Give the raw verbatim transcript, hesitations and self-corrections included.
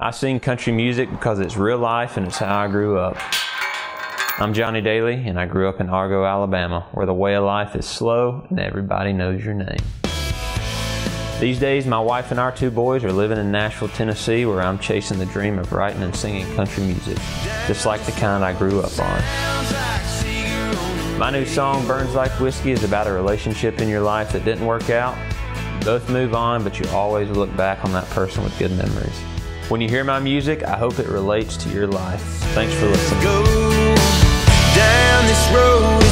I sing country music because it's real life and it's how I grew up. I'm Johnny Dailey, and I grew up in Argo, Alabama, where the way of life is slow and everybody knows your name. These days, my wife and our two boys are living in Nashville, Tennessee, where I'm chasing the dream of writing and singing country music, just like the kind I grew up on. My new song, Burns Like Whiskey, is about a relationship in your life that didn't work out. You both move on, but you always look back on that person with good memories. When you hear my music, I hope it relates to your life. Thanks for listening. Down this road.